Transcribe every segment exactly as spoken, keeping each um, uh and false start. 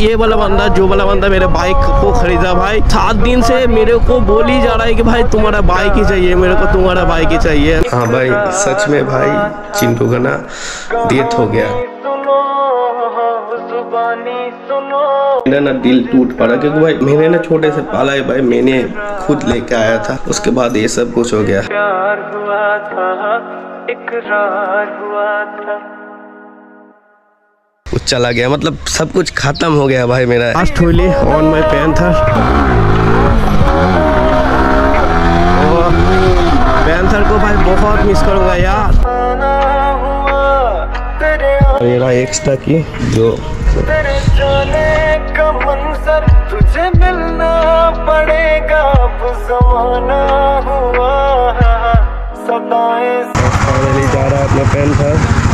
ये वाला बंदा जो वाला बंदा मेरे बाइक को खरीदा भाई, सात दिन से मेरे को बोल ही जा रहा है कि भाई तुम्हारा बाइक ही चाहिए, मेरे को तुम्हारा बाइक ही चाहिए। हाँ भाई, सच में भाई चिंटू का ना डेथ हो गया। मेरा ना दिल टूट पड़ा क्योंकि भाई मैंने ना छोटे से पाला है भाई, मैंने खुद लेके आया था, उसके बाद ये सब कुछ हो गया। प्यार हुआ था, इकरार हुआ था, चला गया, मतलब सब कुछ खत्म हो गया भाई मेरा। Last Holi on my Panther. Panther को भाई बहुत मिस करूंगा यार। मेरा एक्स्ट्रा की जो तेरे जाने का मंजर तुझे मिलना पड़ेगा, ज़माना हुआ सदाएं। फाइनली जा रहा है अपना पैंथर।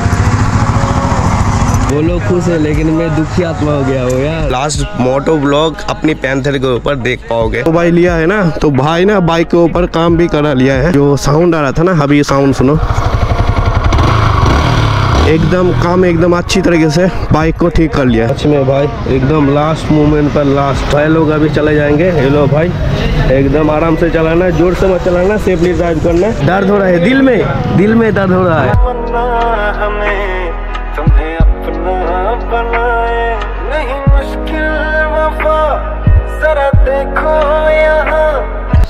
वो लोग खुश है लेकिन मैं दुखी आत्मा हो गया हो यार। लास्ट मोटो ब्लॉग अपनी पैंथर के ऊपर देख पाओगे। तो भाई लिया है ना, तो भाई ना बाइक के ऊपर काम भी करा लिया है। जो साउंड आ रहा था ना, अभी ये साउंड सुनो, एकदम काम एकदम अच्छी तरीके से बाइक को ठीक कर लिया। सच में भाई एकदम लास्ट मोमेंट पर लास्ट। भाई लोग अभी चले जाएंगे। हेलो भाई, एकदम आराम से चलाना, जोर से मत चलाना, सेफली ड्राइव करना। दर्द हो रहा है दिल में, दिल में दर्द हो रहा है।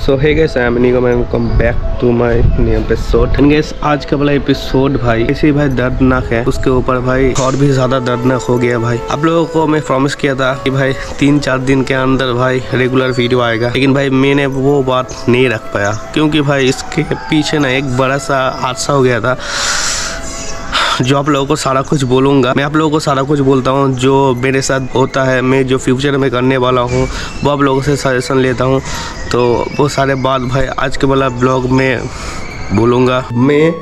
So hey guys, I am नीगो, welcome back to my new episode. And guys, आज का वाला एपिसोड भाई इसी भाई दर्दनाक है, उसके ऊपर भाई और भी ज्यादा दर्दनाक हो गया भाई। आप लोगों को मैं प्रॉमिस किया था कि भाई तीन चार दिन के अंदर भाई रेगुलर वीडियो आएगा, लेकिन भाई मैंने वो बात नहीं रख पाया क्योंकि भाई इसके पीछे ना एक बड़ा सा हादसा हो गया था, जो आप लोगों को सारा कुछ बोलूँगा। मैं आप लोगों को सारा कुछ बोलता हूँ जो मेरे साथ होता है, मैं जो फ्यूचर में करने वाला हूँ वो आप लोगों से सजेशन लेता हूँ। तो वो सारे बात भाई आज के वाला ब्लॉग में बोलूँगा। मैं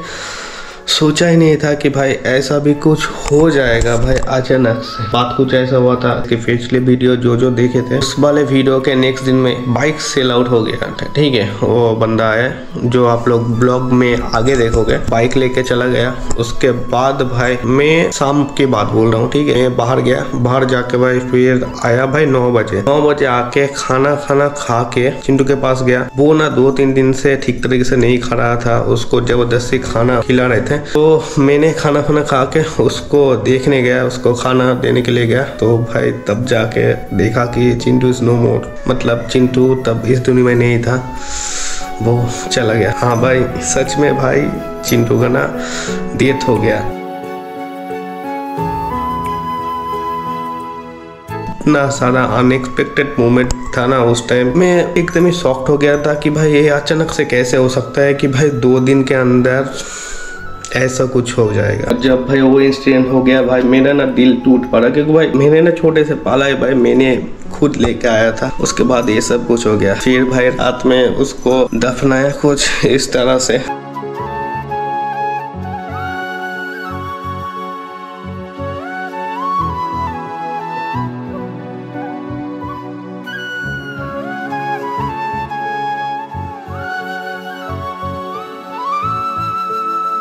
सोचा ही नहीं था कि भाई ऐसा भी कुछ हो जाएगा भाई अचानक से। बात कुछ ऐसा हुआ था कि पिछले वीडियो जो जो देखे थे उस वाले वीडियो के नेक्स्ट दिन में बाइक सेल आउट हो गया था, ठीक है। वो बंदा है जो आप लोग ब्लॉग में आगे देखोगे, बाइक लेके चला गया। उसके बाद भाई मैं शाम की बात बोल रहा हूँ, ठीक है। मैं बाहर गया, बाहर जाके भाई फिर आया भाई नौ बजे। नौ बजे आके खाना खाना खा के चिंटू के पास गया। वो ना दो तीन दिन से ठीक तरीके से नहीं खा रहा था, उसको जबरदस्ती खाना खिला रहे थे। तो मैंने खाना खाना खा के उसको देखने गया, उसको खाना देने के लिए गया। तो भाई तब जाके देखा कि चिंटू इज नो मोर, मतलब चिंटू तब इस दुनिया में नहीं था, वो चला गया। हाँ भाई, सच में भाई चिंटू का ना डेथ हो गया। इतना सारा अनएक्सपेक्टेड मोमेंट था ना उस टाइम, मैं एकदम ही शॉक्ड हो गया था कि भाई ये अचानक से कैसे हो सकता है कि भाई दो दिन के अंदर ऐसा कुछ हो जाएगा। जब भाई वो इंसिडेंट हो गया भाई, मेरा ना दिल टूट पड़ा क्योंकि भाई मैंने ना छोटे से पाला है भाई, मैंने खुद लेके आया था, उसके बाद ये सब कुछ हो गया। फिर भाई रात में उसको दफनाया कुछ इस तरह से।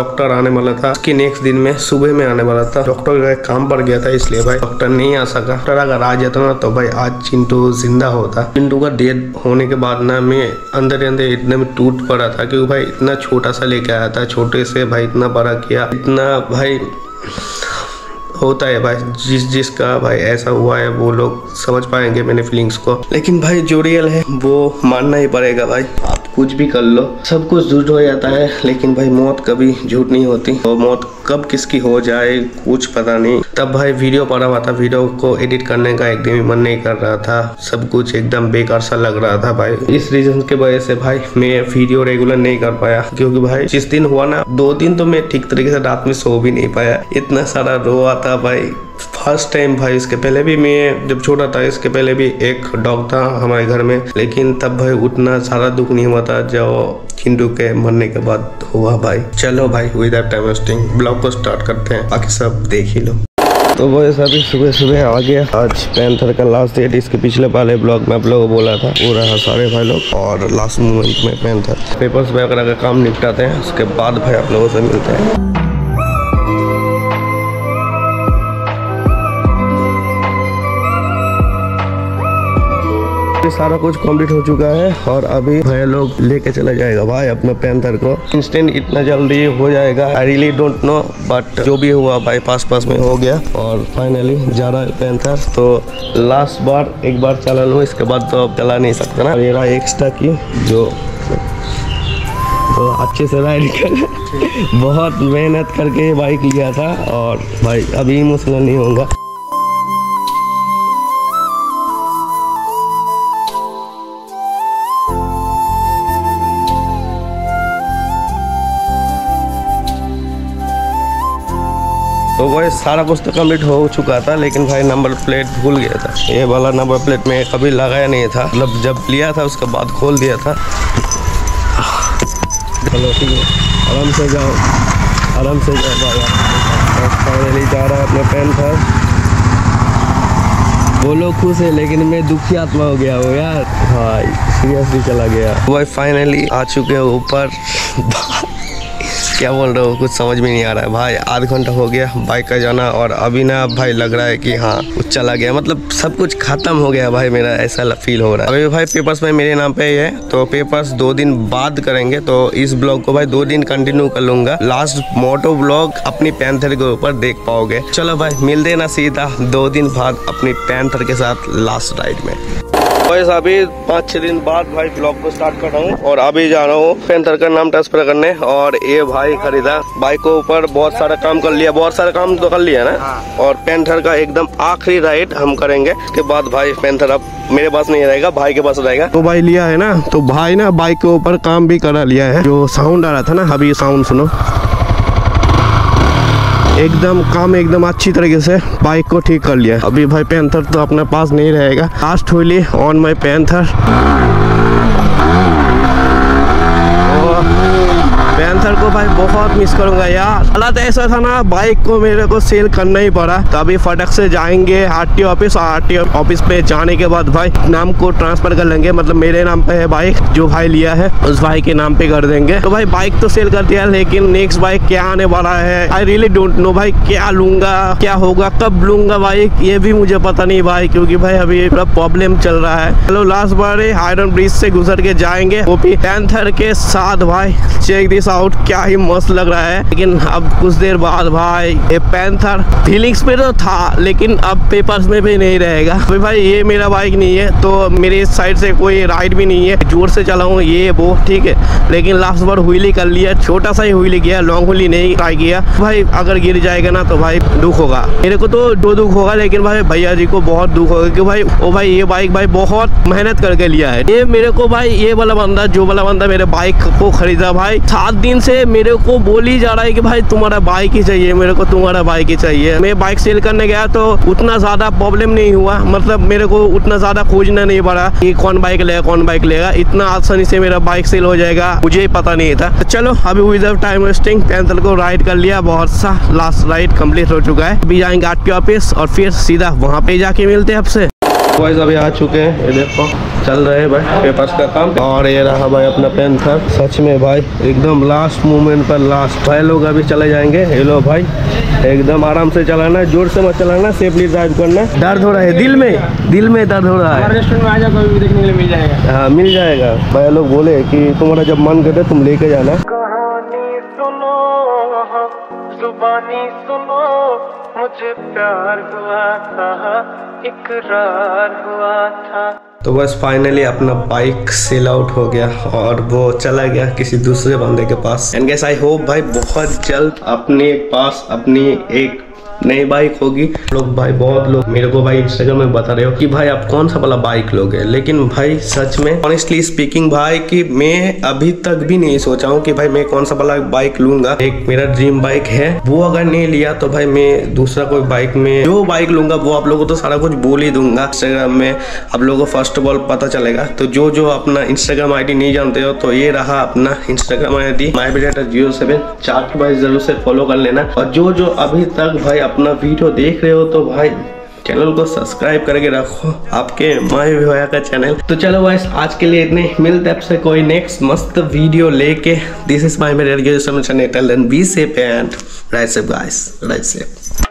डॉक्टर आने वाला था, उसके नेक्स्ट दिन में सुबह में आने वाला था। डॉक्टर का काम पड़ गया था इसलिए भाई डॉक्टर नहीं आ सका। डॉक्टर अगर आ जाता ना तो भाई आज चिंटू जिंदा होता। चिंटू का डेथ होने के बाद ना मैं अंदर अंदर इतने में टूट पड़ा था क्योंकि भाई इतना छोटा सा लेके आया था, छोटे से भाई इतना बड़ा किया। इतना भाई होता है भाई, जिस जिसका भाई ऐसा हुआ है वो लोग समझ पाएंगे मेरे फीलिंग्स को, लेकिन भाई जो रियल है वो मानना ही पड़ेगा। भाई आप कुछ भी कर लो, सब कुछ झूठ हो जाता है, लेकिन भाई मौत कभी झूठ नहीं होती। और तो मौत कब किसकी हो जाए कुछ पता नहीं। तब भाई वीडियो पड़ा हुआ था, वीडियो को एडिट करने का एकदम ही मन नहीं कर रहा था, सब कुछ एकदम बेकार सा लग रहा था भाई। इस रीजन के वजह से भाई मैं वीडियो रेगुलर नहीं कर पाया क्योंकि भाई जिस दिन हुआ ना, दो दिन तो मैं ठीक तरीके से रात में सो भी नहीं पाया, इतना सारा रोआ था भाई। फर्स्ट टाइम भाई, इसके पहले भी मैं जब छोटा था, इसके पहले भी एक डॉग था हमारे घर में, लेकिन तब भाई उतना सारा दुख नहीं हुआ था जो चिंटू के मरने के बाद हुआ भाई। चलो भाई विदाउट टाइम वेस्टिंग ब्लॉग को स्टार्ट करते हैं, बाकी सब देख ही लो। तो भाई सभी सुबह सुबह आ गया, आज पैंथर का लास्ट डेट। इसके पिछले वाले ब्लॉग में आप लोगों को बोला था, वो रहा सारे भाई लोग। और लास्ट मोमेंट में पैंथर पेपर्स वगैरह का काम निपटाते हैं, उसके बाद भाई आप लोगों से मिलते हैं। ये सारा कुछ कंप्लीट हो चुका है और अभी भैया लोग लेके चला जाएगा भाई अपने पैंथर को। इंस्टेंट इतना जल्दी हो जाएगा I really don't know, but जो भी हुआ भाई पास पास में हो गया और फाइनली जा रहा है पैंथर। तो लास्ट बार एक बार चला लूँ, इसके बाद तो अब चला नहीं सकते ना। मेरा एक्स्ट्रा की जो तो अच्छे से राइड कर बहुत मेहनत करके ये बाइक लिया था और भाई अभी इमोशनल नहीं होगा। तो वह सारा कुछ तो कम्प्लीट हो चुका था, लेकिन भाई नंबर प्लेट भूल गया था। ये वाला नंबर प्लेट मैं कभी लगाया नहीं था, मतलब जब लिया था उसके बाद खोल दिया था। चलो ठीक है, आराम से जाओ, आराम से जाओ भाई। फाइनली जा रहा है अपने पैंथर। वो लोग खुश है लेकिन मैं दुखी आत्मा हो गया हूँ यार, भाई सीरियसली चला गया। भाई फाइनली आ चुके हैं ऊपर। क्या बोल रहे हो कुछ समझ में नहीं आ रहा है भाई। आधा घंटा हो गया बाइक का जाना और अभी ना भाई लग रहा है कि हाँ कुछ चला गया, मतलब सब कुछ खत्म हो गया भाई, मेरा ऐसा फील हो रहा है। अभी भाई पेपर्स में मेरे नाम पे ही है, तो पेपर्स दो दिन बाद करेंगे, तो इस ब्लॉग को भाई दो दिन कंटिन्यू कर लूंगा। लास्ट मोटो ब्लॉग अपनी पैंथर के ऊपर देख पाओगे। चलो भाई मिलते ना सीधा दो दिन बाद अपनी पैंथर के साथ लास्ट राइड में। बस अभी पाँच छः दिन बाद भाई ब्लॉग को स्टार्ट कर रहा हूँ और अभी जा रहा हूँ पैंथर का नाम ट्रांसफर करने। और ये भाई खरीदा बाइक के ऊपर, बहुत सारा काम कर लिया, बहुत सारा काम तो कर लिया ना। और पैंथर का एकदम आखिरी राइड हम करेंगे, उसके बाद भाई पैंथर अब मेरे पास नहीं रहेगा, भाई के पास रहेगा। तो भाई लिया है ना, तो भाई ना बाइक के ऊपर काम भी करा लिया है। जो साउंड आ रहा था ना, अभी साउंड सुनो, एकदम काम एकदम अच्छी तरीके से बाइक को ठीक कर लिया। अभी भाई पैंथर तो अपने पास नहीं रहेगा। Last Holi on my Panther. Panther को भाई बहुत मिस करूंगा यार। हालात ऐसा था ना, बाइक को मेरे को सेल करना ही पड़ा। तो अभी फटक से जाएंगे आरटीओ ऑफिस, और आरटीओ ऑफिस पे जाने के बाद भाई नाम को ट्रांसफर कर लेंगे। मतलब मेरे नाम पे है बाइक, जो भाई लिया है उस भाई के नाम पे कर देंगे। तो भाई बाइक तो सेल कर दिया, लेकिन नेक्स्ट बाइक क्या आने वाला है आई रियली डोंट नो भाई। क्या लूंगा, क्या होगा, कब लूंगा बाइक, ये भी मुझे पता नहीं भाई, क्योंकि भाई अभी थोड़ा प्रॉब्लम चल रहा है। चलो लास्ट बार आयरन ब्रिज से गुजर के जाएंगे वो भी पैंथर के साथ। भाई चेक दिस आउट, क्या ही मस्त लग रहा है। लेकिन अब कुछ देर बाद भाई ये पैंथर फीलिंग्स पे तो था, लेकिन अब पेपर्स में भी नहीं रहेगा। तो भाई ये मेरा बाइक नहीं है, तो मेरे साइड से कोई राइड भी नहीं है। जोर से चलाऊँ ये वो ठीक है, लेकिन लास्ट बार हुईली कर लिया, छोटा सा ही हुईली किया, लॉन्ग हुईली नहीं ट्राई किया। भाई अगर गिर जाएगा ना तो भाई दुख होगा, मेरे को तो दो दुख होगा, लेकिन भाई भैया जी को बहुत दुख होगा कि भाई ओ भाई ये बाइक भाई बहुत मेहनत करके लिया है। ये मेरे को भाई ये वाला बंदा, जो वाला बंदा मेरे बाइक को खरीदा भाई, सात दिन से मेरे को बोली जा रहा है कि भाई तुम्हारा बाइक ही चाहिए, मेरे को तुम्हारा बाइक ही चाहिए। मैं बाइक सेल करने गया तो उतना ज्यादा प्रॉब्लम नहीं हुआ, मतलब मेरे को उतना ज्यादा खोजना नहीं पड़ा कि कौन बाइक लेगा कौन बाइक लेगा। इतना आसानी से मेरा बाइक सेल हो जाएगा, मुझे पता नहीं था। तो चलो अभी विदाउट टाइम वेस्टिंग पैंथर को राइड कर लिया, बहुत सा लास्ट राइड कम्प्लीट हो चुका है। अभी जाएंगे आरटीओ ऑफिस और फिर सीधा वहाँ पे जाके मिलते हैं आपसे। बॉयज अभी आ चुके हैं, ये देखो चल रहे हैं भाई पेपर्स का काम। और ये रहा भाई अपना पैंथर। सच में भाई एकदम लास्ट मोमेंट पर लास्ट भाई लोग अभी चले जाएंगे। हेलो भाई, एकदम आराम से चलाना, जोर से मत चलाना, सेफली ड्राइव करना। दर्द हो रहा है दिल में, दिल में दर्द हो रहा है। रेस्टोरेंट में आ जाओ, कभी भी देखने के लिए मिल जाएगा। हाँ मिल जाएगा। भाई लोग बोले कि तुम्हारा जब मन करे तुम लेके जाना। जुबानी सुनो, मुझे प्यार हुआ था, इकरार हुआ था। तो बस फाइनली अपना बाइक सेल आउट हो गया और वो चला गया किसी दूसरे बंदे के पास। एंड गाइस आई होप भाई बहुत जल्द अपने पास अपनी एक नई बाइक होगी। लोग भाई बहुत लोग मेरे को भाई इंस्टाग्राम में बता रहे हो कि भाई आप कौन सा वाला बाइक लोगे, लेकिन भाई सच में ऑनेस्टली स्पीकिंग भाई कि मैं अभी तक भी नहीं सोचा हूँ कि भाई मैं कौन सा वाला बाइक लूंगा। एक मेरा ड्रीम बाइक है, वो अगर नहीं लिया तो भाई मैं दूसरा कोई बाइक में जो बाइक लूंगा वो आप लोगों को तो सारा कुछ बोल ही दूंगा इंस्टाग्राम में, आप लोगों को फर्स्ट ऑफ ऑल पता चलेगा। तो जो जो अपना इंस्टाग्राम आई डी नहीं जानते हो तो ये रहा अपना Instagram I D Mayabi rider zero seven, चार भाई जरूर से फॉलो कर लेना। और जो जो अभी तक भाई अपना वीडियो देख रहे हो तो भाई चैनल को सब्सक्राइब करके रखो, आपके माय भैया का चैनल। तो चलो गाइस आज के लिए इतने, मिलते हैं आपसे कोई नेक्स्ट मस्त वीडियो लेके। This is my channel, be safe and ride safe guys, ride safe.